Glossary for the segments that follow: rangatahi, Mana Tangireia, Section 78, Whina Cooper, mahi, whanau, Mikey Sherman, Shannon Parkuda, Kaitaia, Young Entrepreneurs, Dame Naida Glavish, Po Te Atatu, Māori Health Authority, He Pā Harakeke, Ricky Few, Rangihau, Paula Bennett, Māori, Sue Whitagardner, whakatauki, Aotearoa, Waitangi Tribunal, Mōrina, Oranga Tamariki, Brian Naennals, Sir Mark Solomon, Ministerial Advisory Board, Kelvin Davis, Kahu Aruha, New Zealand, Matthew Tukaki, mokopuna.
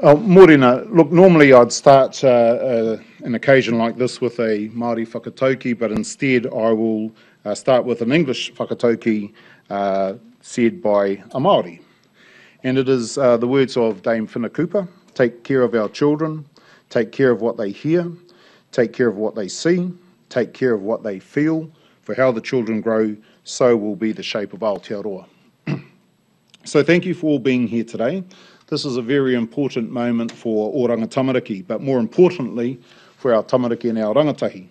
Mōrina, look, normally I'd start an occasion like this with a Māori whakatauki, but instead I will start with an English whakatauki said by a Māori. And it is the words of Dame Whina Cooper: take care of our children, take care of what they hear, take care of what they see, take care of what they feel, for how the children grow, so will be the shape of Aotearoa. So thank you for all being here today. This is a very important moment for Oranga Tamariki, but more importantly for our tamariki and our rangatahi.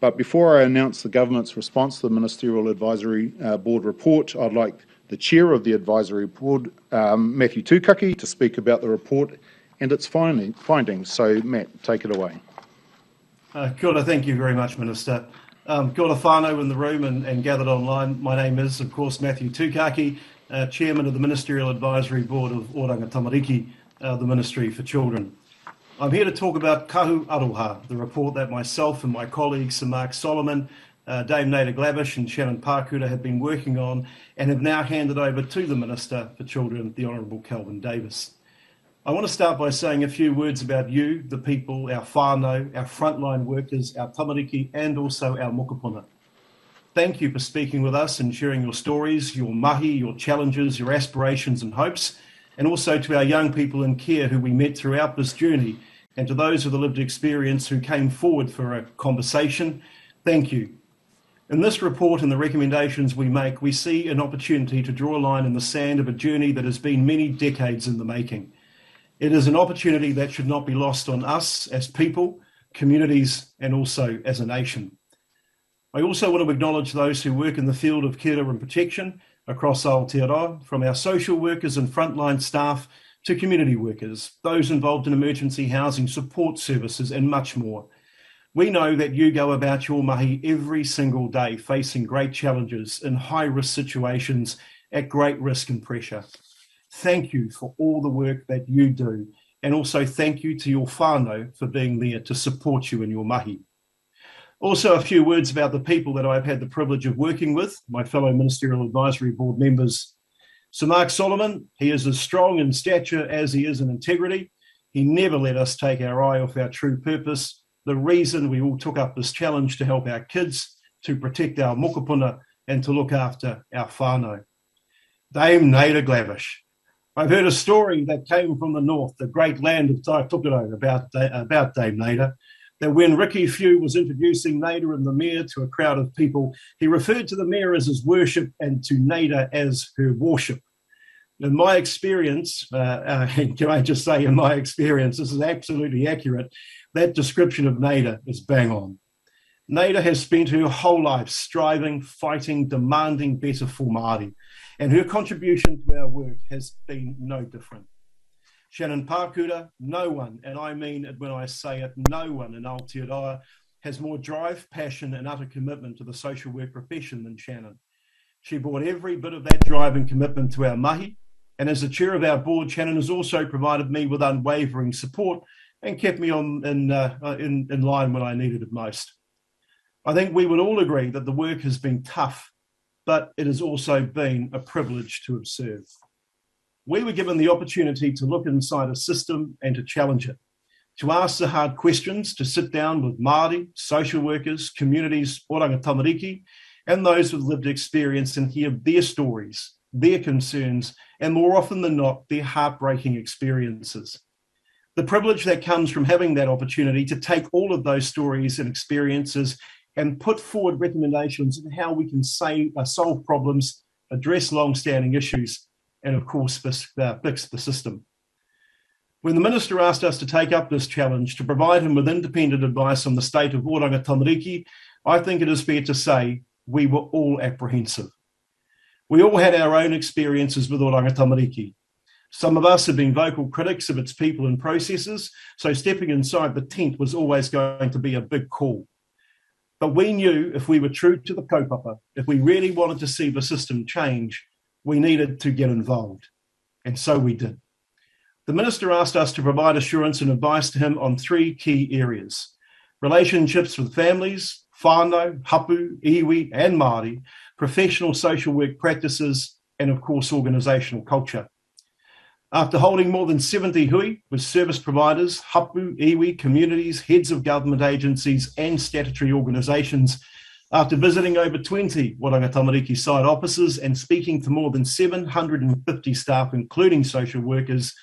But before I announce the government's response to the Ministerial Advisory Board report, I'd like the chair of the advisory board, Matthew Tukaki, to speak about the report and its findings. So Matt, take it away. Kia ora, thank you very much, Minister. Kia ora whanau in the room and gathered online. My name is, of course, Matthew Tukaki, Chairman of the Ministerial Advisory Board of Oranga Tamariki, the Ministry for Children. I'm here to talk about Kahu Aruha, the report that myself and my colleagues, Sir Mark Solomon, Dame Naida Glavish and Shannon Parkuda have been working on and have now handed over to the Minister for Children, the Honourable Kelvin Davis. I want to start by saying a few words about you, the people, our whānau, our frontline workers, our tamariki and also our mokopuna. Thank you for speaking with us and sharing your stories, your mahi, your challenges, your aspirations and hopes, and also to our young people in care who we met throughout this journey, and to those with a lived experience who came forward for a conversation. Thank you. In this report and the recommendations we make, we see an opportunity to draw a line in the sand of a journey that has been many decades in the making. It is an opportunity that should not be lost on us as people, communities, and also as a nation. I also want to acknowledge those who work in the field of care and protection across Aotearoa, from our social workers and frontline staff to community workers, those involved in emergency housing, support services, and much more. We know that you go about your mahi every single day, facing great challenges in high-risk situations at great risk and pressure. Thank you for all the work that you do, and also thank you to your whānau for being there to support you in your mahi. Also, a few words about the people that I've had the privilege of working with, my fellow Ministerial Advisory Board members. Sir Mark Solomon, he is as strong in stature as he is in integrity. He never let us take our eye off our true purpose, the reason we all took up this challenge to help our kids, to protect our mokopuna, and to look after our whānau. Dame Naida Glavish. I've heard a story that came from the north, the great land of Taitokoro, about Dame Naida, that when Ricky Few was introducing Naida and the mayor to a crowd of people, he referred to the mayor as his worship and to Naida as her worship. In my experience, can I just say in my experience, this is absolutely accurate, that description of Naida is bang on. Naida has spent her whole life striving, fighting, demanding better for Māori, and her contribution to our work has been no different. Shannon Parkuda, no one, and I mean it when I say it, no one in Aotearoa has more drive, passion and utter commitment to the social work profession than Shannon. She brought every bit of that drive and commitment to our mahi, and as the chair of our board, Shannon has also provided me with unwavering support and kept me on in line when I needed it most. I think we would all agree that the work has been tough, but it has also been a privilege to observe. We were given the opportunity to look inside a system and to challenge it, to ask the hard questions, to sit down with Māori, social workers, communities, Oranga Tamariki, and those with lived experience and hear their stories, their concerns, and more often than not, their heartbreaking experiences. The privilege that comes from having that opportunity to take all of those stories and experiences and put forward recommendations on how we can solve problems, address long-standing issues, and of course, fix the system. When the Minister asked us to take up this challenge, to provide him with independent advice on the state of Oranga Tamariki, I think it is fair to say we were all apprehensive. We all had our own experiences with Oranga Tamariki. Some of us have been vocal critics of its people and processes, so stepping inside the tent was always going to be a big call. But we knew if we were true to the kaupapa, if we really wanted to see the system change, we needed to get involved. And so we did. The Minister asked us to provide assurance and advice to him on three key areas: relationships with families, whānau, hapu, iwi and Māori, professional social work practices, and of course organisational culture. After holding more than 70 hui with service providers, hapu, iwi, communities, heads of government agencies and statutory organisations, after visiting over 20 Oranga Tamariki site offices and speaking to more than 750 staff, including social workers,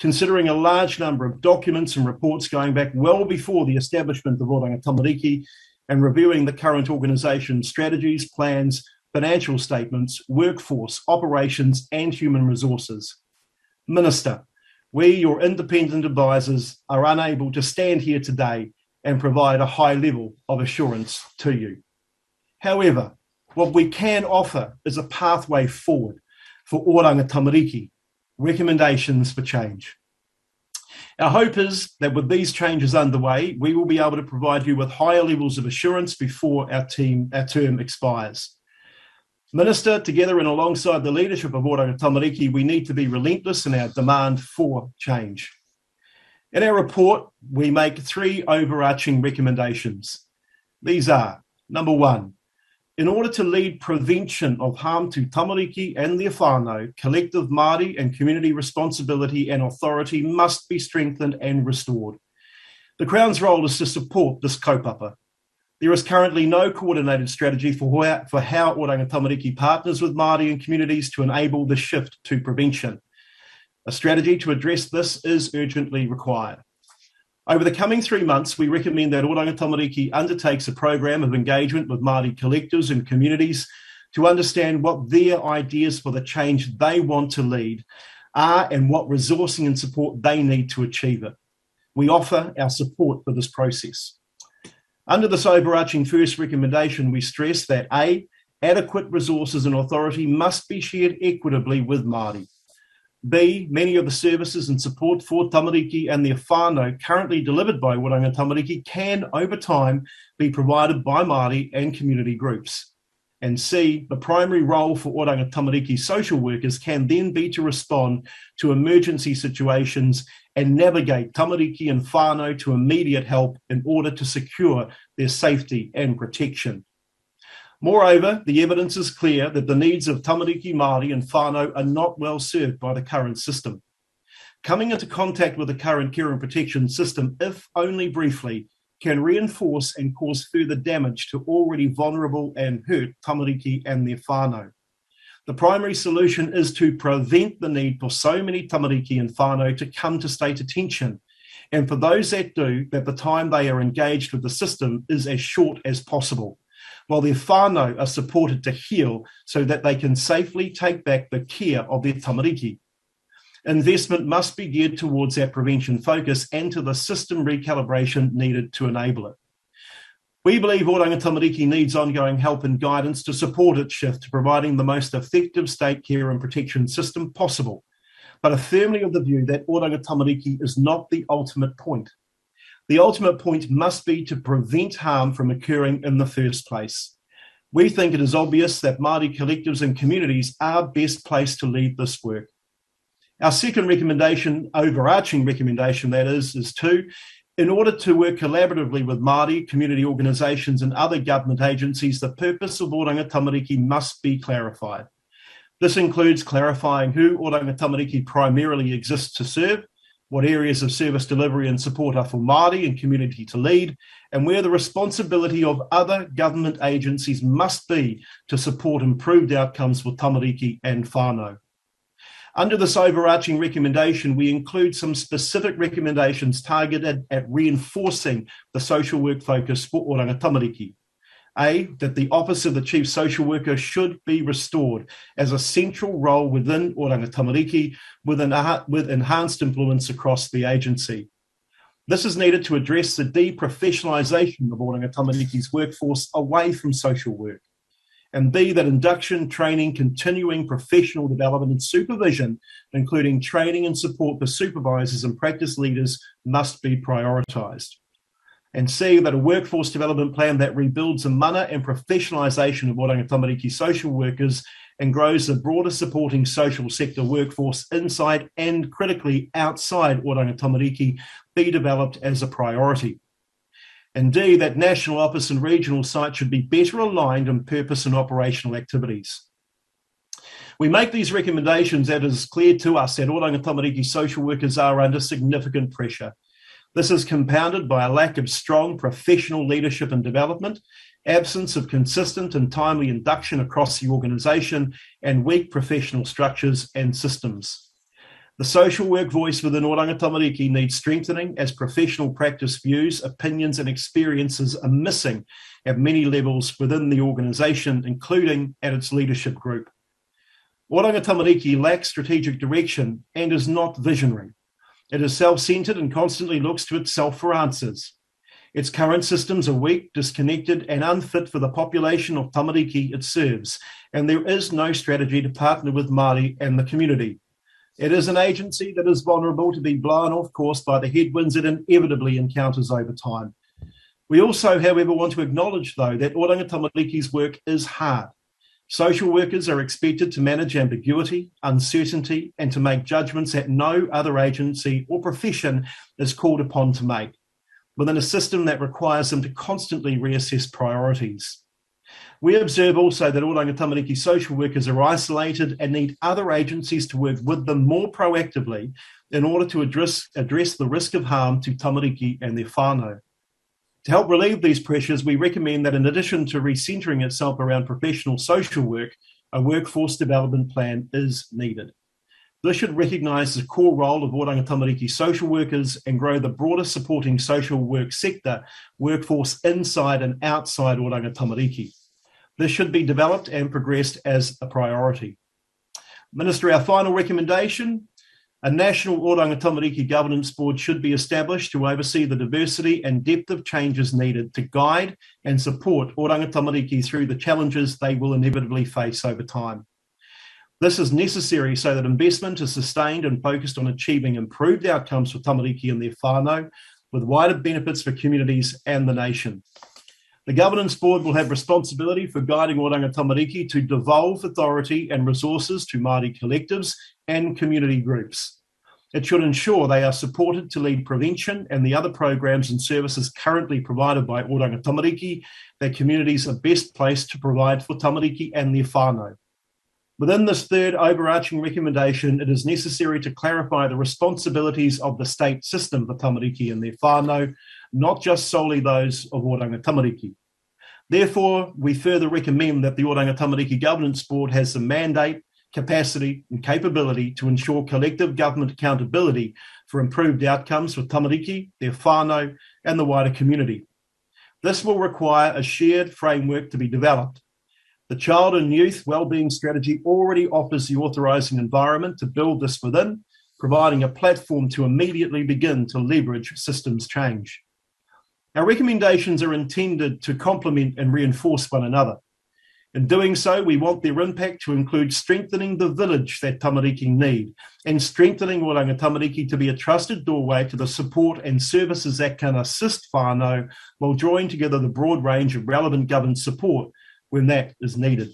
considering a large number of documents and reports going back well before the establishment of Oranga Tamariki, and reviewing the current organisation strategies, plans, financial statements, workforce, operations and human resources. Minister, we, your independent advisors, are unable to stand here today and provide a high level of assurance to you. However, what we can offer is a pathway forward for Oranga Tamariki, recommendations for change. Our hope is that with these changes underway, we will be able to provide you with higher levels of assurance before our term expires. Minister, together and alongside the leadership of Oranga Tamariki, we need to be relentless in our demand for change. In our report, we make three overarching recommendations. These are, number one, in order to lead prevention of harm to tamariki and their whānau, collective Māori and community responsibility and authority must be strengthened and restored. The Crown's role is to support this kaupapa. There is currently no coordinated strategy for how Oranga Tamariki partners with Māori and communities to enable the shift to prevention. A strategy to address this is urgently required. Over the coming 3 months, we recommend that Oranga Tamariki undertakes a program of engagement with Māori collectives and communities to understand what their ideas for the change they want to lead are and what resourcing and support they need to achieve it. We offer our support for this process. Under this overarching first recommendation, we stress that A, adequate resources and authority must be shared equitably with Māori. B, many of the services and support for tamariki and their whānau currently delivered by Oranga Tamariki can, over time, be provided by Māori and community groups. And C, the primary role for Oranga Tamariki social workers can then be to respond to emergency situations and navigate tamariki and whānau to immediate help in order to secure their safety and protection. Moreover, the evidence is clear that the needs of tamariki, Māori and whānau are not well served by the current system. Coming into contact with the current care and protection system, if only briefly, can reinforce and cause further damage to already vulnerable and hurt tamariki and their whānau. The primary solution is to prevent the need for so many tamariki and whānau to come to state attention, and for those that do, that the time they are engaged with the system is as short as possible, while their whānau are supported to heal so that they can safely take back the care of their tamariki. Investment must be geared towards that prevention focus and to the system recalibration needed to enable it. We believe Oranga Tamariki needs ongoing help and guidance to support its shift to providing the most effective state care and protection system possible, but are firmly of the view that Oranga Tamariki is not the ultimate point. The ultimate point must be to prevent harm from occurring in the first place. We think it is obvious that Māori collectives and communities are best placed to lead this work. Our second recommendation, overarching recommendation that is two, in order to work collaboratively with Māori, community organisations and other government agencies, the purpose of Oranga Tamariki must be clarified. This includes clarifying who Oranga Tamariki primarily exists to serve, what areas of service delivery and support are for Māori and community to lead, and where the responsibility of other government agencies must be to support improved outcomes for tamariki and whānau. Under this overarching recommendation, we include some specific recommendations targeted at reinforcing the social work focus for Oranga Tamariki. A, that the office of the chief social worker should be restored as a central role within Oranga Tamariki with enhanced influence across the agency. This is needed to address the deprofessionalisation of Oranga Tamariki's workforce away from social work. And B, that induction, training, continuing professional development and supervision, including training and support for supervisors and practice leaders, must be prioritised. And C, that a workforce development plan that rebuilds the mana and professionalisation of Oranga Tamariki social workers and grows the broader supporting social sector workforce inside and critically outside Oranga Tamariki be developed as a priority. And D, that national office and regional sites should be better aligned in purpose and operational activities. We make these recommendations that it is clear to us that Oranga Tamariki social workers are under significant pressure. This is compounded by a lack of strong professional leadership and development, absence of consistent and timely induction across the organisation, and weak professional structures and systems. The social work voice within Oranga Tamariki needs strengthening as professional practice views, opinions and experiences are missing at many levels within the organisation, including at its leadership group. Oranga Tamariki lacks strategic direction and is not visionary. It is self-centred and constantly looks to itself for answers. Its current systems are weak, disconnected and unfit for the population of Tamariki it serves, and there is no strategy to partner with Māori and the community. It is an agency that is vulnerable to be blown off course by the headwinds it inevitably encounters over time. We also, however, want to acknowledge, though, that Oranga Tamariki's work is hard. Social workers are expected to manage ambiguity, uncertainty, and to make judgments that no other agency or profession is called upon to make, within a system that requires them to constantly reassess priorities. We observe also that Oranga Tamariki social workers are isolated and need other agencies to work with them more proactively in order to address the risk of harm to Tamariki and their whānau. To help relieve these pressures, we recommend that in addition to recentering itself around professional social work, a workforce development plan is needed. This should recognise the core role of Oranga Tamariki social workers and grow the broader supporting social work sector, workforce inside and outside Oranga Tamariki. This should be developed and progressed as a priority. Minister, our final recommendation: a national Oranga Tamariki governance board should be established to oversee the diversity and depth of changes needed to guide and support Oranga Tamariki through the challenges they will inevitably face over time. This is necessary so that investment is sustained and focused on achieving improved outcomes for Tamariki and their whānau, with wider benefits for communities and the nation. The governance board will have responsibility for guiding Oranga Tamariki to devolve authority and resources to Māori collectives and community groups. It should ensure they are supported to lead prevention and the other programs and services currently provided by Oranga Tamariki that communities are best placed to provide for Tamariki and their whānau. Within this third overarching recommendation, it is necessary to clarify the responsibilities of the state system for Tamariki and their whānau, not just solely those of Oranga Tamariki. Therefore, we further recommend that the Oranga Tamariki Governance Board has the mandate, capacity and capability to ensure collective government accountability for improved outcomes for Tamariki, their whānau and the wider community. This will require a shared framework to be developed. The Child and Youth Wellbeing Strategy already offers the authorising environment to build this within, providing a platform to immediately begin to leverage systems change. Our recommendations are intended to complement and reinforce one another. In doing so, we want their impact to include strengthening the village that Tamariki need and strengthening Oranga Tamariki to be a trusted doorway to the support and services that can assist whānau, while drawing together the broad range of relevant government support when that is needed.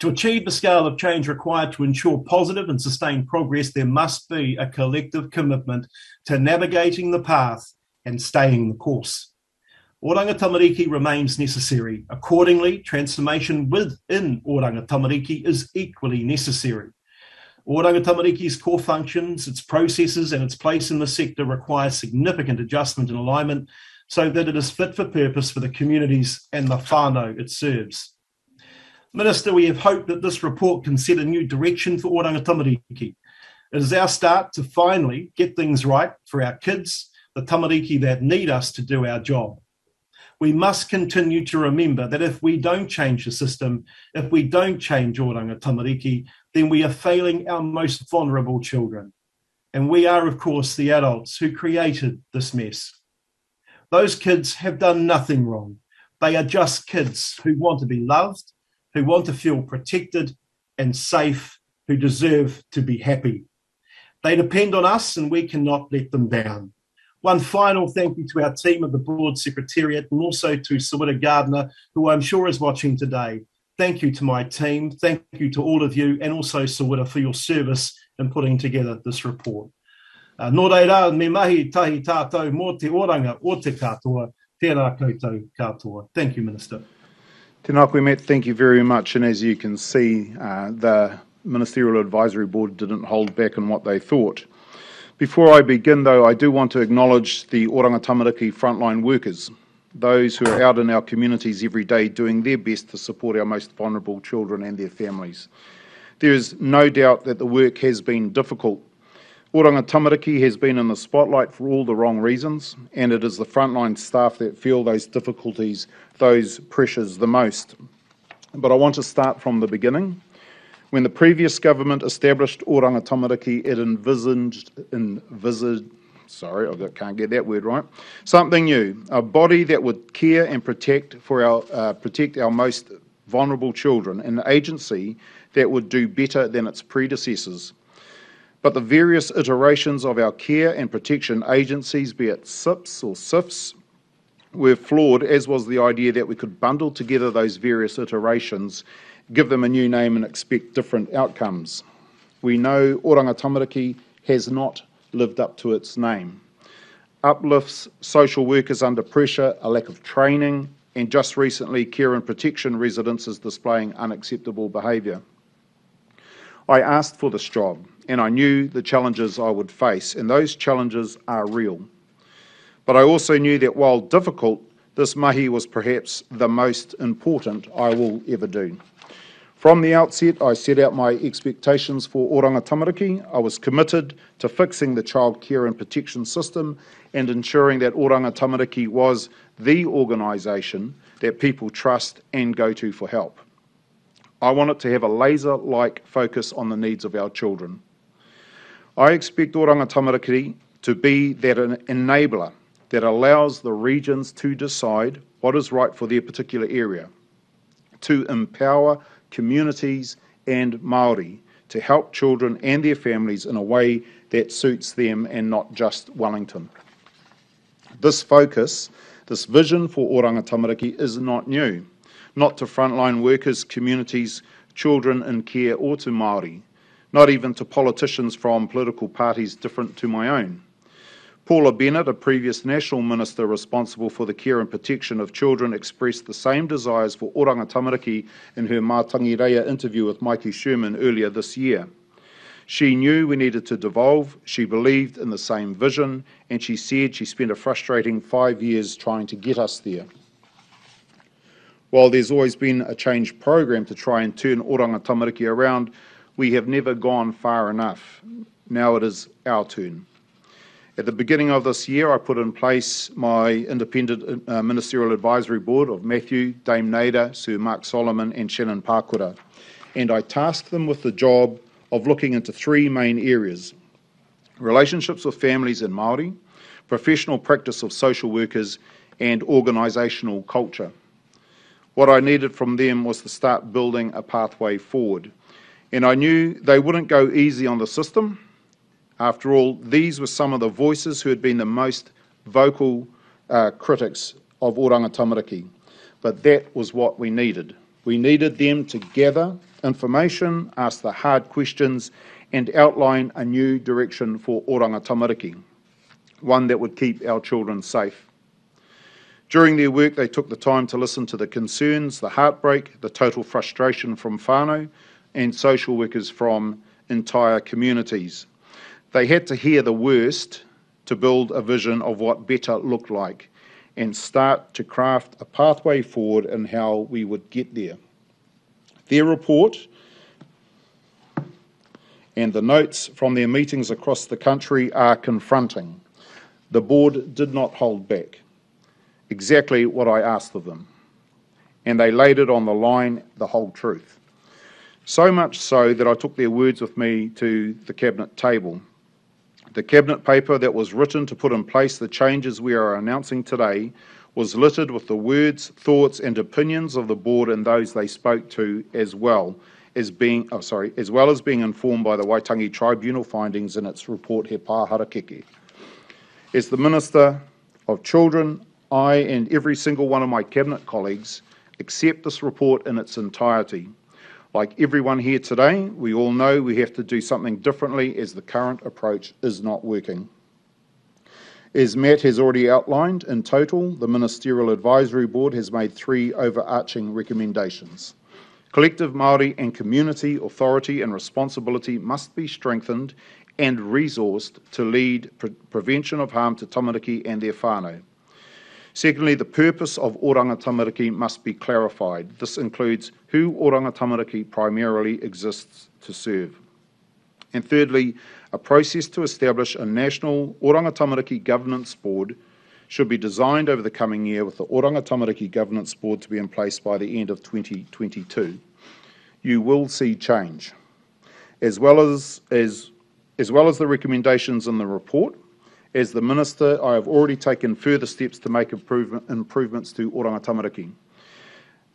To achieve the scale of change required to ensure positive and sustained progress, there must be a collective commitment to navigating the path and staying the course. Oranga Tamariki remains necessary. Accordingly, transformation within Oranga Tamariki is equally necessary. Oranga Tamariki's core functions, its processes and its place in the sector require significant adjustment and alignment so that it is fit for purpose for the communities and the whānau it serves. Minister, we have hoped that this report can set a new direction for Oranga Tamariki. It is our start to finally get things right for our kids, the Tamariki that need us to do our job. We must continue to remember that if we don't change the system, if we don't change Oranga Tamariki, then we are failing our most vulnerable children. And we are, of course, the adults who created this mess. Those kids have done nothing wrong. They are just kids who want to be loved, who want to feel protected and safe, who deserve to be happy. They depend on us and we cannot let them down. One final thank you to our team of the Board Secretariat and also to Sue Whitagardner, who I'm sure is watching today. Thank you to my team. Thank you to all of you and also Sue Whita for your service in putting together this report. Nō reira, me mahi tahi tātou mō te oranga o te katoa, tērā koutou katoa. Thank you, Minister. Tēnā koe, Matt, thank you very much. And as you can see, the Ministerial Advisory Board didn't hold back on what they thought. Before I begin, though, I do want to acknowledge the Oranga Tamariki frontline workers, those who are out in our communities every day doing their best to support our most vulnerable children and their families. There is no doubt that the work has been difficult. Oranga Tamariki has been in the spotlight for all the wrong reasons, and it is the frontline staff that feel those difficulties, those pressures the most. But I want to start from the beginning. When the previous government established Oranga Tamariki, it envisaged something new, a body that would care and protect our most vulnerable children, an agency that would do better than its predecessors. But the various iterations of our care and protection agencies, be it SIPs or SIFs, were flawed, as was the idea that we could bundle together those various iterations, give them a new name and expect different outcomes. We know Oranga Tamariki has not lived up to its name. Uplifts, social workers under pressure, a lack of training, and just recently care and protection residences displaying unacceptable behaviour. I asked for this job, and I knew the challenges I would face, and those challenges are real. But I also knew that while difficult, this mahi was perhaps the most important I will ever do. From the outset, I set out my expectations for Oranga Tamariki. I was committed to fixing the child care and protection system and ensuring that Oranga Tamariki was the organisation that people trust and go to for help. I want it to have a laser-like focus on the needs of our children. I expect Oranga Tamariki to be that enabler that allows the regions to decide what is right for their particular area, to empower communities and Māori to help children and their families in a way that suits them and not just Wellington. This focus, this vision for Oranga Tamariki is not new. Not to frontline workers, communities, children in care or to Māori, not even to politicians from political parties different to my own. Paula Bennett, a previous National Minister responsible for the care and protection of children, expressed the same desires for Oranga Tamariki in her Mana Tangireia interview with Mikey Sherman earlier this year. She knew we needed to devolve, she believed in the same vision, and she said she spent a frustrating 5 years trying to get us there. While there's always been a change program to try and turn Oranga Tamariki around, we have never gone far enough. Now it is our turn. At the beginning of this year, I put in place my independent ministerial advisory board of Matthew, Dame Naida, Sir Mark Solomon and Shannon Parkuda, and I tasked them with the job of looking into three main areas: relationships with families and Māori, professional practice of social workers and organisational culture. What I needed from them was to start building a pathway forward. And I knew they wouldn't go easy on the system. After all, these were some of the voices who had been the most vocal critics of Oranga Tamariki. But that was what we needed. We needed them to gather information, ask the hard questions, and outline a new direction for Oranga Tamariki, one that would keep our children safe. During their work, they took the time to listen to the concerns, the heartbreak, the total frustration from whanau and social workers from entire communities. They had to hear the worst to build a vision of what better looked like and start to craft a pathway forward in how we would get there. Their report and the notes from their meetings across the country are confronting. The board did not hold back. Exactly what I asked of them, and they laid it on the line, the whole truth. So much so that I took their words with me to the Cabinet table. The Cabinet paper that was written to put in place the changes we are announcing today was littered with the words, thoughts and opinions of the board and those they spoke to, as well as being informed by the Waitangi Tribunal findings in its report He Pā Harakeke. As the Minister of Children, I and every single one of my Cabinet colleagues accept this report in its entirety. Like everyone here today, we all know we have to do something differently as the current approach is not working. As Matt has already outlined, in total, the Ministerial Advisory Board has made 3 overarching recommendations. Collective Māori and community authority and responsibility must be strengthened and resourced to lead prevention of harm to tamariki and their whānau. Secondly, the purpose of Oranga Tamariki must be clarified. This includes who Oranga Tamariki primarily exists to serve. And thirdly, a process to establish a national Oranga Tamariki governance board should be designed over the coming year, with the Oranga Tamariki governance board to be in place by the end of 2022. You will see change. As well as the recommendations in the report, as the Minister, I have already taken further steps to make improvements to Oranga Tamariki.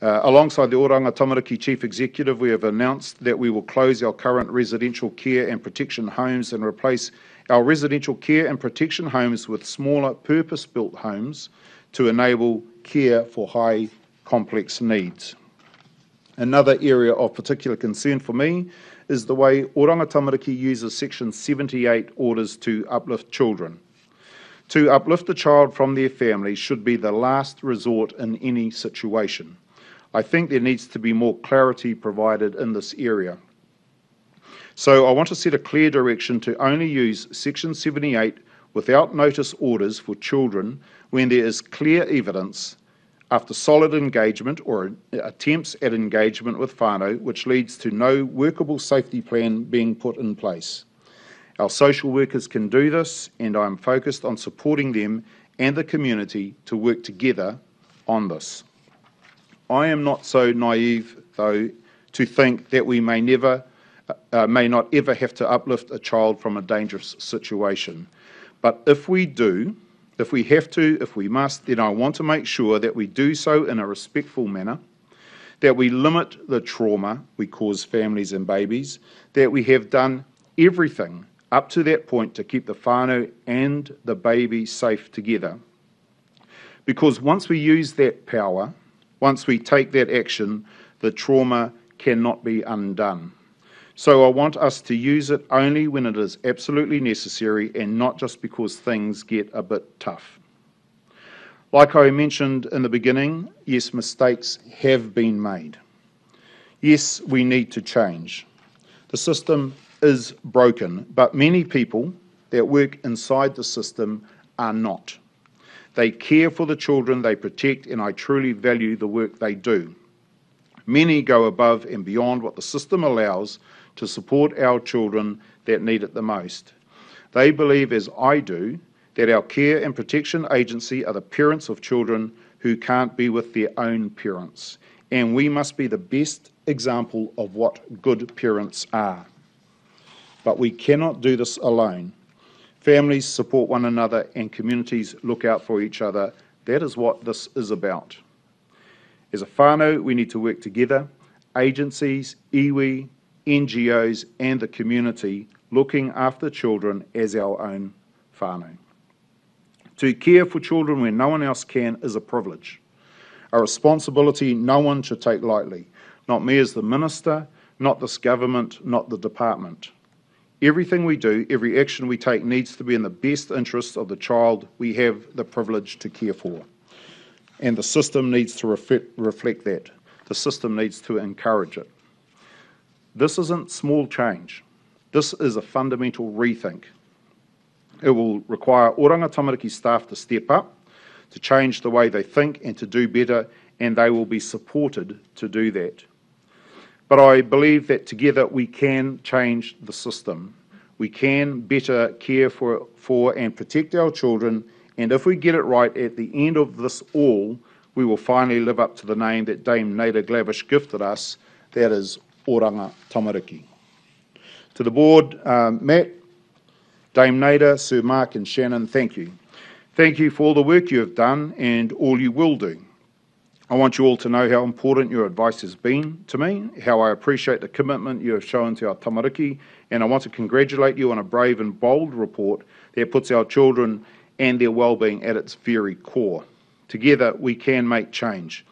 Alongside the Oranga Tamariki Chief Executive, we have announced that we will close our current residential care and protection homes and replace our residential care and protection homes with smaller purpose-built homes to enable care for high complex needs. Another area of particular concern for me is the way Oranga Tamariki uses Section 78 orders to uplift children. To uplift a child from their family should be the last resort in any situation. I think there needs to be more clarity provided in this area. So I want to set a clear direction to only use Section 78 without notice orders for children when there is clear evidence after solid engagement or attempts at engagement with whānau, which leads to no workable safety plan being put in place. Our social workers can do this, and I am focused on supporting them and the community to work together on this. I am not so naive, though, to think that we may not ever have to uplift a child from a dangerous situation. But if we do, if we have to, if we must, then I want to make sure that we do so in a respectful manner, that we limit the trauma we cause families and babies, that we have done everything up to that point to keep the whānau and the baby safe together. Because once we use that power, once we take that action, the trauma cannot be undone. So I want us to use it only when it is absolutely necessary and not just because things get a bit tough. Like I mentioned in the beginning, yes, mistakes have been made. Yes, we need to change. The system is broken, but many people that work inside the system are not. They care for the children they protect, and I truly value the work they do. Many go above and beyond what the system allows to support our children that need it the most. They believe, as I do, that our care and protection agency are the parents of children who can't be with their own parents, and we must be the best example of what good parents are. But we cannot do this alone. Families support one another and communities look out for each other. That is what this is about. As a whānau, we need to work together, agencies, iwi, NGOs and the community, looking after children as our own whānau. To care for children when no one else can is a privilege, a responsibility no one should take lightly, not me as the Minister, not this government, not the department. Everything we do, every action we take needs to be in the best interests of the child we have the privilege to care for. And the system needs to reflect that. The system needs to encourage it. This isn't small change. This is a fundamental rethink. It will require Oranga Tamariki staff to step up, to change the way they think and to do better, and they will be supported to do that. But I believe that together we can change the system. We can better care for and protect our children, and if we get it right at the end of this all, we will finally live up to the name that Dame Naida Glavish gifted us, that is Oranga Tamariki. To the Board, Matt, Dame Naida, Sir Mark and Shannon, thank you. Thank you for all the work you have done and all you will do. I want you all to know how important your advice has been to me, how I appreciate the commitment you have shown to our tamariki, and I want to congratulate you on a brave and bold report that puts our children and their well-being at its very core. Together we can make change.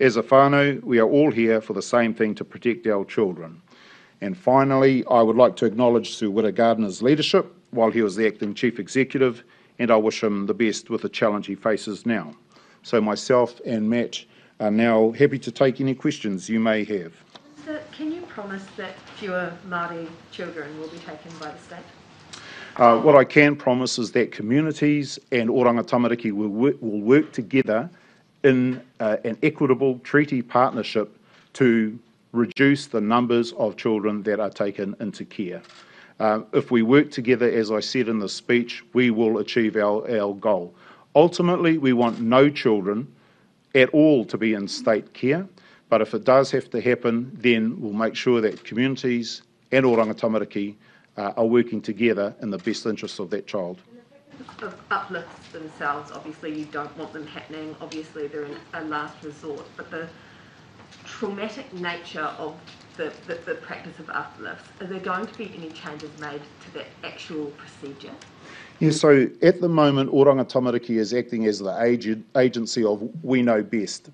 As a whānau, we are all here for the same thing, to protect our children. And finally, I would like to acknowledge Sue Whitagardner's leadership while he was the Acting Chief Executive and I wish him the best with the challenge he faces now. So myself and Matt are now happy to take any questions you may have. Minister, can you promise that fewer Māori children will be taken by the state? What I can promise is that communities and Oranga Tamariki will work together in an equitable treaty partnership to reduce the numbers of children that are taken into care. If we work together, as I said in the speech, we will achieve our goal. Ultimately, we want no children at all to be in state care, but if it does have to happen, then we'll make sure that communities and Oranga Tamariki are working together in the best interests of that child. Of uplifts themselves, obviously you don't want them happening, obviously they're in a last resort, but the traumatic nature of the practice of uplifts, are there going to be any changes made to the actual procedure? Yeah, so at the moment Oranga Tamariki is acting as the agency of We Know Best,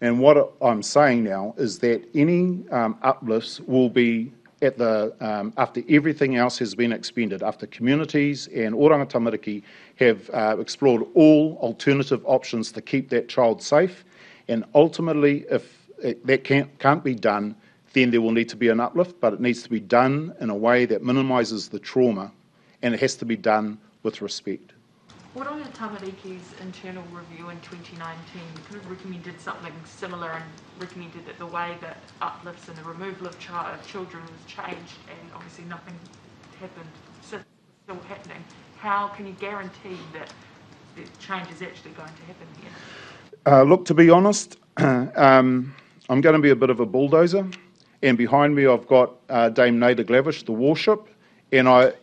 and what I'm saying now is that any uplifts will be at the, after everything else has been expended, after communities and Oranga Tamariki have explored all alternative options to keep that child safe, and ultimately if that can't be done, then there will need to be an uplift, but it needs to be done in a way that minimises the trauma, and it has to be done with respect. Oranga Tamariki's internal review in 2019 kind of recommended something similar, and recommended that the way that uplifts and the removal of children was changed, and obviously nothing happened, so it's still happening. How can you guarantee that the change is actually going to happen here? Look, to be honest, I'm going to be a bit of a bulldozer, and behind me I've got Dame Naida Glavish, the warship, and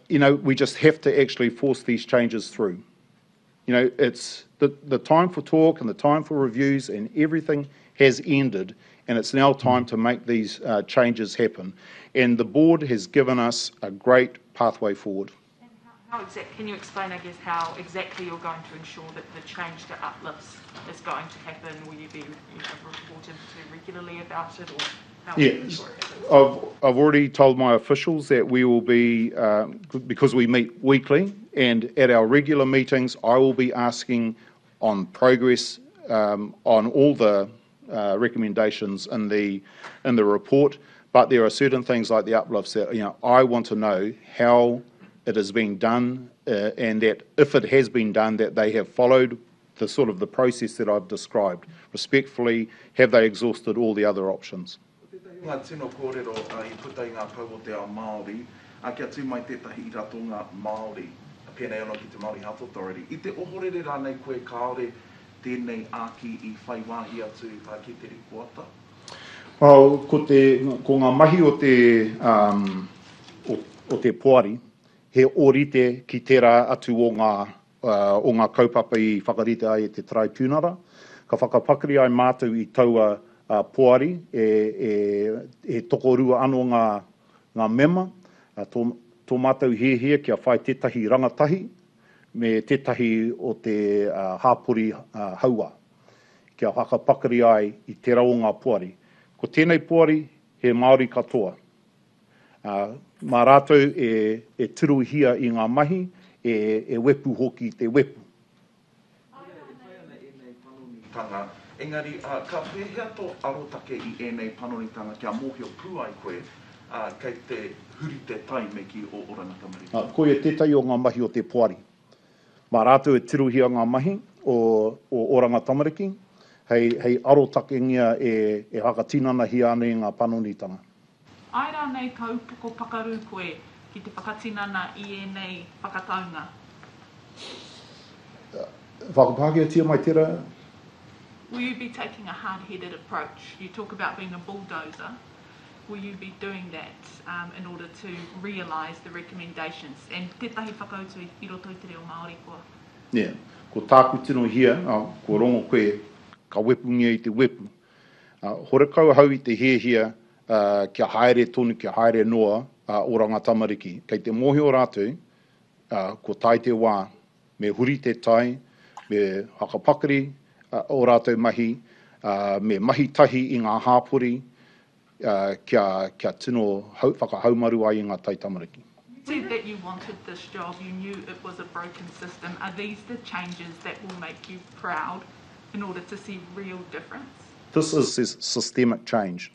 we just have to actually force these changes through. You know, it's the time for talk and the time for reviews and everything has ended, and it's now time to make these changes happen. And the board has given us a great pathway forward. And can you explain, I guess, how exactly you're going to ensure that the change to uplifts is going to happen? Will you be reported to regularly about it, or how will you ensure it happens? I've already told my officials that we will be, because we meet weekly, and at our regular meetings, I will be asking on progress on all the recommendations in the report. But there are certain things like the uplifts that I want to know how it has been done, and that if it has been done, that they have followed the sort of the process that I've described. Respectfully, have they exhausted all the other options? Pēnei ana ki te Māori Health Authority. I te ohorere rānei koe kāore tēnei āki I whai wāhi atu tā ki te rikuata? Well, ko ngā mahi o te poari, he orite ki tērā atu o ngā kaupapa I whakarite ai e te Trai Pūnara. Ka whakapakiri ai mātou I taua poari e tokorua anō ngā mema, tō mātou hiehia kia whai tētahi rangatahi me tētahi o te hāpori haua. Kia whakapakari ai I tērā o ngā poari. Ko tēnei poari, he Māori katoa. Mā rātou e tiruhia I ngā mahi, e wepu hoki te wepu. Engari, ka pēhea tō arotake I ēnei panonitanga kia mōhio pū ai koe, kei te huri te tai me ki o Oranga Tamariki. Koe e tētai o ngā mahi o te poari. Mā rātou e tiruhia ngā mahi o Oranga Tamariki, hei arotakengia e hakatinana hi ane ngā panonitanga. Ai rānei kaupoko pakaru koe ki te whakatinana I ēnei whakataunga? Whakapākea tia mai tērā. Will you be taking a hard-headed approach? You talk about being a bulldozer. Will you be doing that in order to realise the recommendations? And tētahi whakautu I roto I te reo Māori koa. Yeah, ko tāku tino hia, ko rongo koe, ka wepungia I te wepu. Horekau hau I te hiehia kia haere tonu, kia haere noa Oranga Tamariki. Kei te mōhio rātou, ko tai te wā, me huri te tai, me hakapakari o rātou mahi, me mahi tahi I ngā hāpori, kia tino whakahaumaru ai I ngā tai tamariki. You knew that you wanted this job, you knew it was a broken system. Are these the changes that will make you proud in order to see real difference? This is systemic change.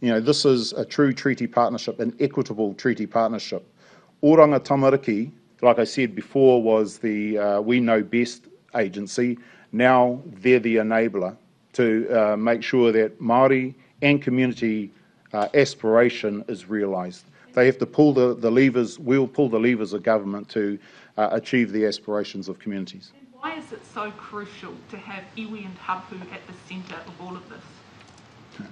You know, this is a true treaty partnership, an equitable treaty partnership. Oranga Tamariki, like I said before, was the We Know Best agency. Now they're the enabler to make sure that Māori and community aspiration is realised. They have to pull the levers, we'll pull the levers of government to achieve the aspirations of communities. And why is it so crucial to have iwi and hapu at the centre of all of this?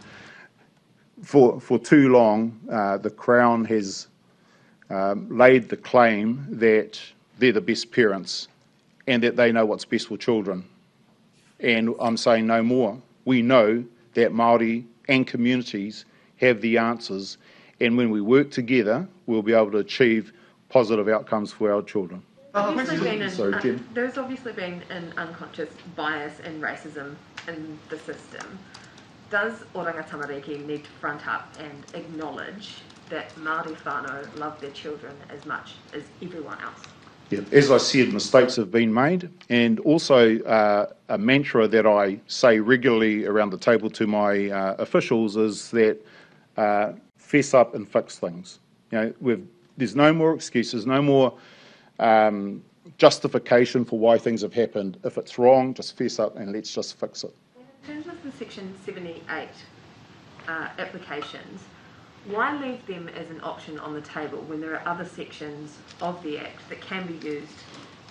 For too long, the Crown has laid the claim that they're the best parents and that they know what's best for children. And I'm saying no more. We know that Māori and communities have the answers, and when we work together, we'll be able to achieve positive outcomes for our children. There's obviously been an unconscious bias and racism in the system. Does Oranga Tamariki need to front up and acknowledge that Māori whānau love their children as much as everyone else? Yeah, as I said, mistakes have been made, and also a mantra that I say regularly around the table to my officials is that fess up and fix things. You know, there's no more excuses, no more justification for why things have happened. If it's wrong, just fess up and let's just fix it. In terms of the Section 78 applications, why leave them as an option on the table when there are other sections of the Act that can be used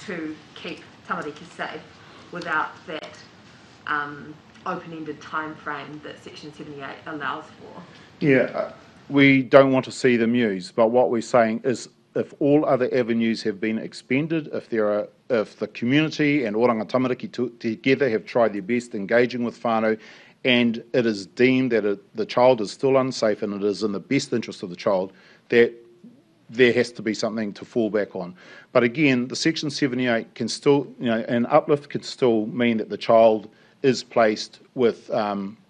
to keep tamariki safe without that open-ended time frame that Section 78 allows for? Yeah, we don't want to see them used, but what we're saying is if all other avenues have been expended, if the community and Oranga Tamariki together have tried their best engaging with whānau, and it is deemed that the child is still unsafe and it is in the best interest of the child, that there has to be something to fall back on. But again, the Section 78 can still, you know, an uplift can still mean that the child is placed with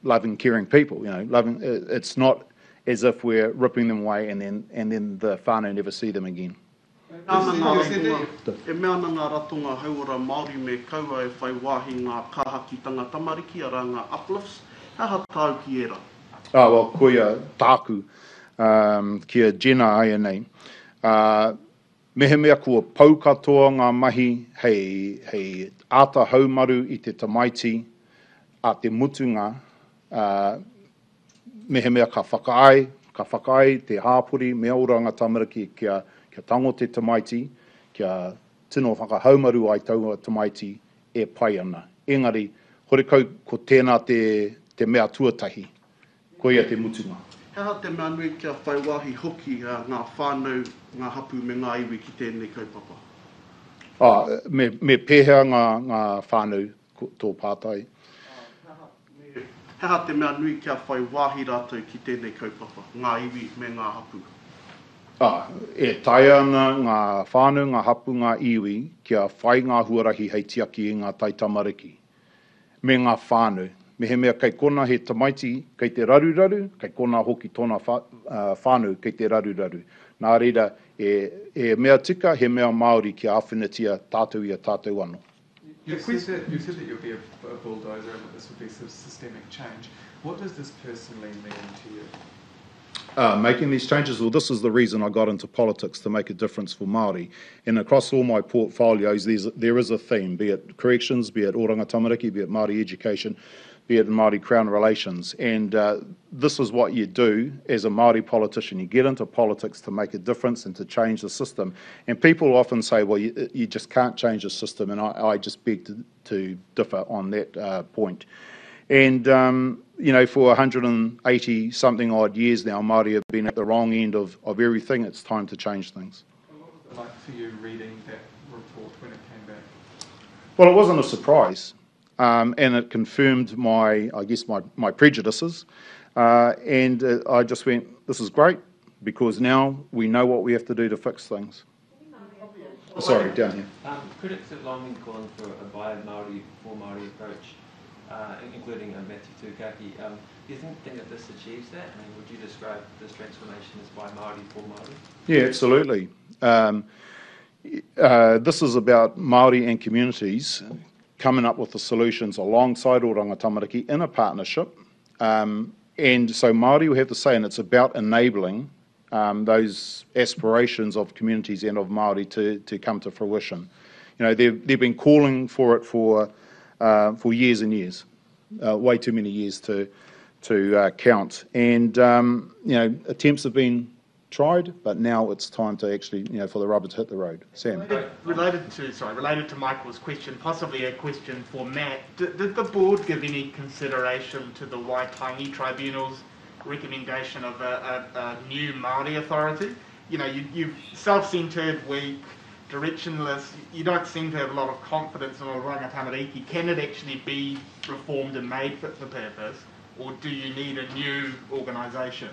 loving, caring people. You know, loving. It's not as if we're ripping them away and then the whānau never see them again. E mea nana ratonga hauora Māori me kaua e whai wāhi ngā kāhaki tanga tamariki a ranga uplifts, haha tāu ki era. Ah, well, koia tāku kia Jenna aia nei. Mehe mea kua pau katoa ngā mahi hei āta haumaru I te tamaiti a te mutunga. Mehe mea ka whakaai te hāpuri, mea Oranga Tamariki kia kia tango te tamaiti, kia tino whakahaumaru ai taua tamaiti e pai ana. Engari, hore kau ko tēnā te mea tuatahi, ko ia te mutunga. Heha te mea nui kia whaiwahi hoki ngā whānau, ngā hapu me ngā iwi ki tēnei kaupapa? Me pēhea ngā whānau tō pātai. Heha te mea nui kia whaiwahi rātou ki tēnei kaupapa, ngā iwi me ngā hapu? E tae ana ngā whānau, ngā hapu, ngā iwi, kia whai ngā huarahi hei tiaki i ngā tai tamariki. Me ngā whānau, mehe mea kei kona he tamaiti, kei te raruraru, kei kona hoki tōna whānau, kei te raruraru. Nā reira, e mea tika, he mea Māori kia awhinatia tātou i a tātou anō. You said that you'll be a bulldozer and that this will be sort of systemic change. What does this personally mean to you? Making these changes, well, this is the reason I got into politics, to make a difference for Māori. And across all my portfolios, there is a theme, be it corrections, be it Oranga Tamariki, be it Māori education, be it Māori Crown relations. And this is what you do as a Māori politician. You get into politics to make a difference and to change the system. And people often say, well, you just can't change the system, and I just beg to differ on that point. And, you know, for 180-something-odd years now, Māori have been at the wrong end of everything. It's time to change things. What was it like for you reading that report when it came back? Well, it wasn't a surprise, and it confirmed my prejudices. I just went, this is great, because now we know what we have to do to fix things. Sorry, down here. Critics have long been calling for a by Māori, for Māori approach including Matthew Tukaki. Do you think that this achieves that? I mean, would you describe this transformation as by Māori for Māori? Yeah, absolutely. This is about Māori and communities coming up with the solutions alongside Oranga Tamariki in a partnership. And so Māori will have to say, and it's about enabling those aspirations of communities and of Māori to come to fruition. You know, they've been calling for it for years and years, way too many years to count. And you know, attempts have been tried, but now it's time to actually, you know, for the rubber to hit the road. Sam, related to Michael's question, possibly a question for Matt. Did the board give any consideration to the Waitangi Tribunal's recommendation of a new Māori authority? You know, you've self-centred, weak, directionless. You don't seem to have a lot of confidence in Oranga Tamariki. Can it actually be reformed and made fit for purpose, or do you need a new organisation?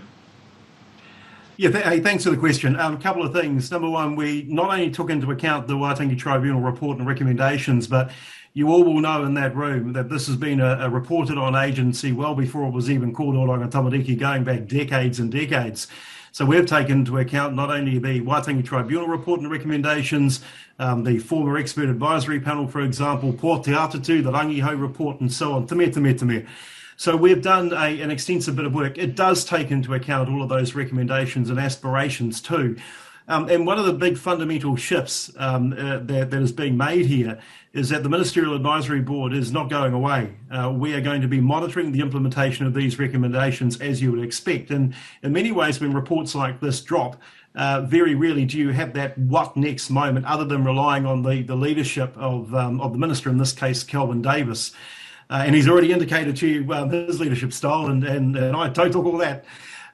Yeah, thanks for the question. A couple of things. Number one, we not only took into account the Waitangi Tribunal report and recommendations, but you all will know in that room that this has been a reported on agency well before it was even called Oranga Tamariki, going back decades and decades. So we've taken into account not only the Waitangi Tribunal report and recommendations, the former expert advisory panel, for example, Po Te Atatu, the Rangihau report, and so on. Te me. So we've done an extensive bit of work. It does take into account all of those recommendations and aspirations too. And one of the big fundamental shifts that is being made here is that the Ministerial Advisory Board is not going away. We are going to be monitoring the implementation of these recommendations, as you would expect. And in many ways, when reports like this drop, very rarely do you have that what next moment, other than relying on the leadership of the minister, in this case, Kelvin Davis. And he's already indicated to you his leadership style, and I don't talk all that.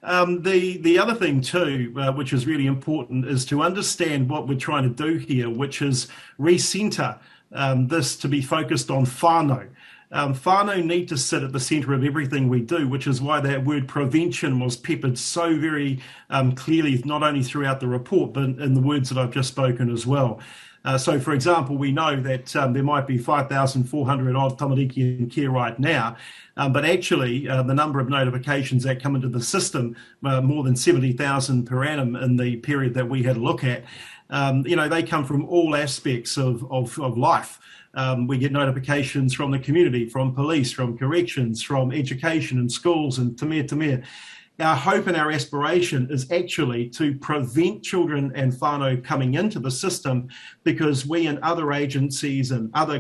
The other thing too, which is really important, is to understand what we're trying to do here, which is recenter this to be focused on whanau. Whanau need to sit at the centre of everything we do, which is why that word prevention was peppered so very clearly, not only throughout the report, but in the words that I've just spoken as well. So, for example, we know that there might be 5,400 odd tamariki in care right now, but actually the number of notifications that come into the system, more than 70,000 per annum in the period that we had a look at, you know, they come from all aspects of life. We get notifications from the community, from police, from corrections, from education and schools and te mea. Our hope and our aspiration is actually to prevent children and whanau coming into the system, because we and other agencies and other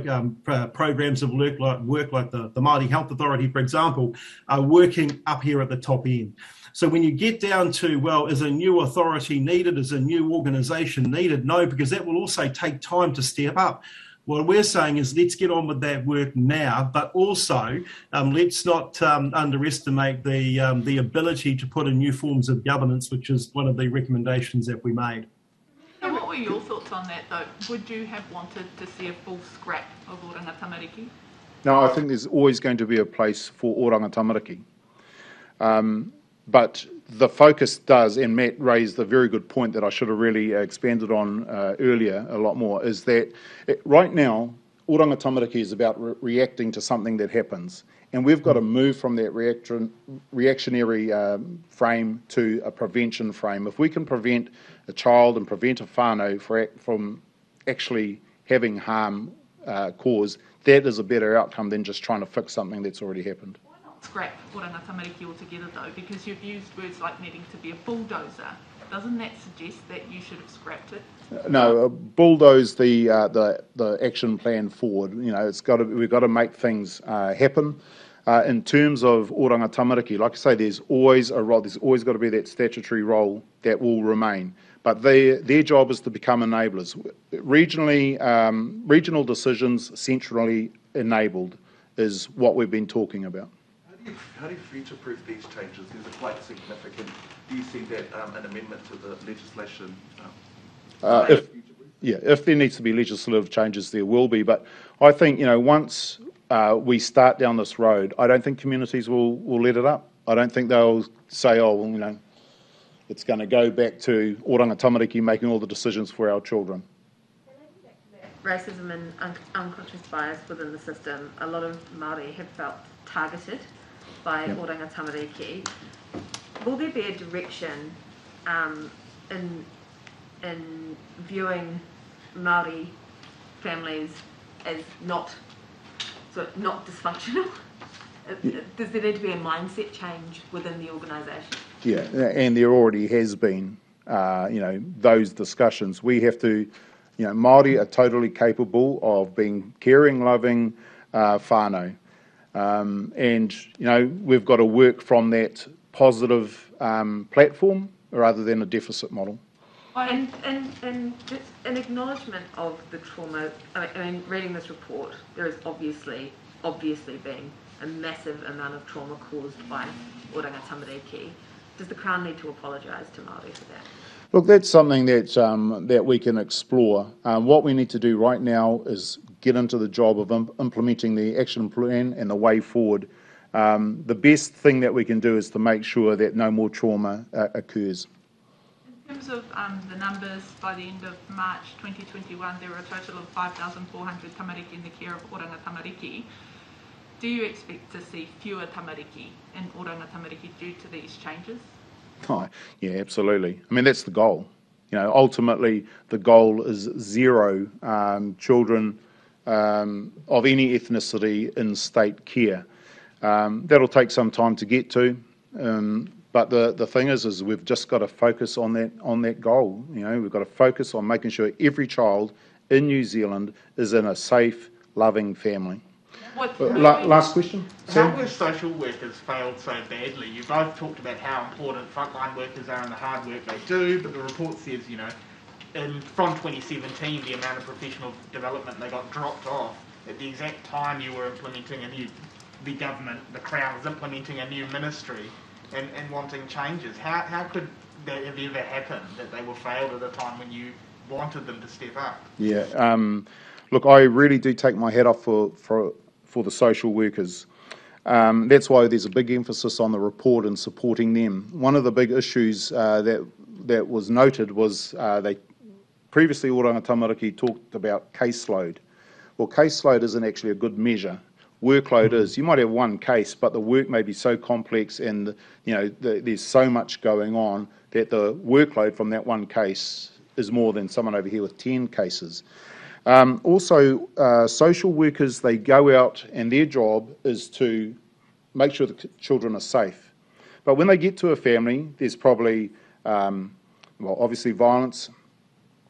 programs of work like the Māori Health Authority, for example, are working up here at the top end. So when you get down to, well, is a new authority needed? Is a new organisation needed? No, because that will also take time to step up. What we're saying is let's get on with that work now, but also let's not underestimate the ability to put in new forms of governance, which is one of the recommendations that we made. And what were your thoughts on that, though? Would you have wanted to see a full scrap of Oranga Tamariki? No, I think there's always going to be a place for Oranga Tamariki. But the focus does, and Matt raised a very good point that I should have really expanded on earlier a lot more, is that right now, Oranga Tamariki is about reacting to something that happens. And we've got to move from that reactionary frame to a prevention frame. If we can prevent a child and prevent a whanau from actually having harm caused, that is a better outcome than just trying to fix something that's already happened. Scrap Oranga Tamariki altogether, though, because you've used words like needing to be a bulldozer. Doesn't that suggest that you should have scrapped it? No, bulldoze the action plan forward. You know, we've got to make things happen. In terms of Oranga Tamariki, like I say, there's always a role. There's always got to be that statutory role that will remain. But their job is to become enablers. Regionally, regional decisions centrally enabled is what we've been talking about. How do you future-proof these changes? There's a quite significant. Do you see that an amendment to the legislation? If there needs to be legislative changes, there will be. But I think, you know, once we start down this road, I don't think communities will let it up. I don't think they'll say, oh, well, you know, it's going to go back to Oranga Tamariki making all the decisions for our children. racism and unconscious bias within the system, a lot of Māori have felt targeted by Oranga Tamariki. Will there be a direction in viewing Māori families as not dysfunctional? Does there need to be a mindset change within the organisation? Yeah, and there already has been, those discussions. We have to, Māori are totally capable of being caring, loving whānau. We've got to work from that positive platform rather than a deficit model. And it's an acknowledgement of the trauma. I mean, reading this report, there is obviously been a massive amount of trauma caused by Oranga Tamariki. Does the Crown need to apologise to Māori for that? Look, that's something that we can explore. What we need to do right now is get into the job of implementing the action plan and the way forward. The best thing that we can do is to make sure that no more trauma occurs. In terms of the numbers, by the end of March 2021, there were a total of 5,400 tamariki in the care of Oranga Tamariki. Do you expect to see fewer tamariki in Oranga Tamariki due to these changes? Oh, yeah, absolutely. I mean, that's the goal. Ultimately, the goal is zero children of any ethnicity in state care. That'll take some time to get to, but the thing is we've just got to focus on that goal. We've got to focus on making sure every child in New Zealand is in a safe, loving family. Last question. How have social workers failed so badly? You both talked about how important frontline workers are and the hard work they do, but the report says, from 2017, the amount of professional development they got dropped off at the exact time you were implementing the government, the Crown, was implementing a new ministry and wanting changes. How could that have ever happened, that they were failed at a time when you wanted them to step up? Yeah. Look, I really do take my hat off for the social workers. That's why there's a big emphasis on the report and supporting them. One of the big issues that was noted was they previously Oranga Tamariki talked about caseload. Well, caseload isn't actually a good measure. Workload is. You might have one case, but the work may be so complex and there's so much going on that the workload from that one case is more than someone over here with 10 cases. Social workers, they go out and their job is to make sure the children are safe. But when they get to a family, there's probably, obviously violence,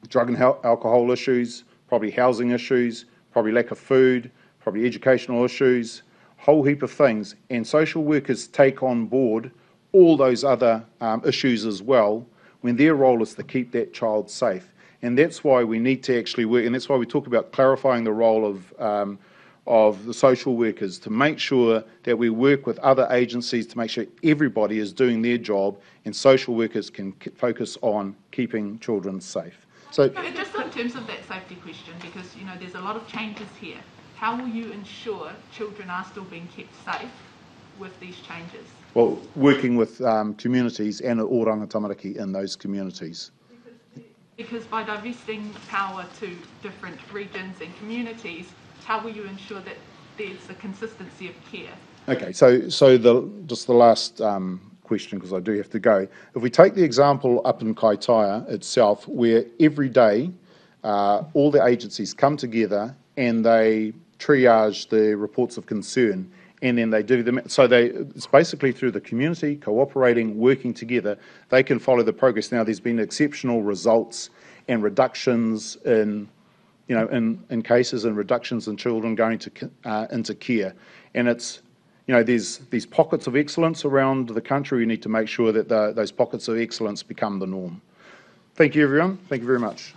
drug and alcohol issues, probably housing issues, probably lack of food, probably educational issues, whole heap of things. And social workers take on board all those other issues as well when their role is to keep that child safe. And that's why we need to actually work, and that's why we talk about clarifying the role of the social workers, to make sure that we work with other agencies to make sure everybody is doing their job and social workers can focus on keeping children safe. So, just in terms of that safety question, because there's a lot of changes here, how will you ensure children are still being kept safe with these changes? Well, working with communities and Oranga Tamariki in those communities. Because by divesting power to different regions and communities, how will you ensure that there's a consistency of care? Okay, so the last question, because I do have to go. If we take the example up in Kaitaia itself, where every day all the agencies come together and they triage the reports of concern, and then they do them. So it's basically through the community, cooperating, working together, they can follow the progress. Now, there's been exceptional results and reductions in, in cases and reductions in children going into care. And it's, there's these pockets of excellence around the country. We need to make sure that those pockets of excellence become the norm. Thank you, everyone. Thank you very much.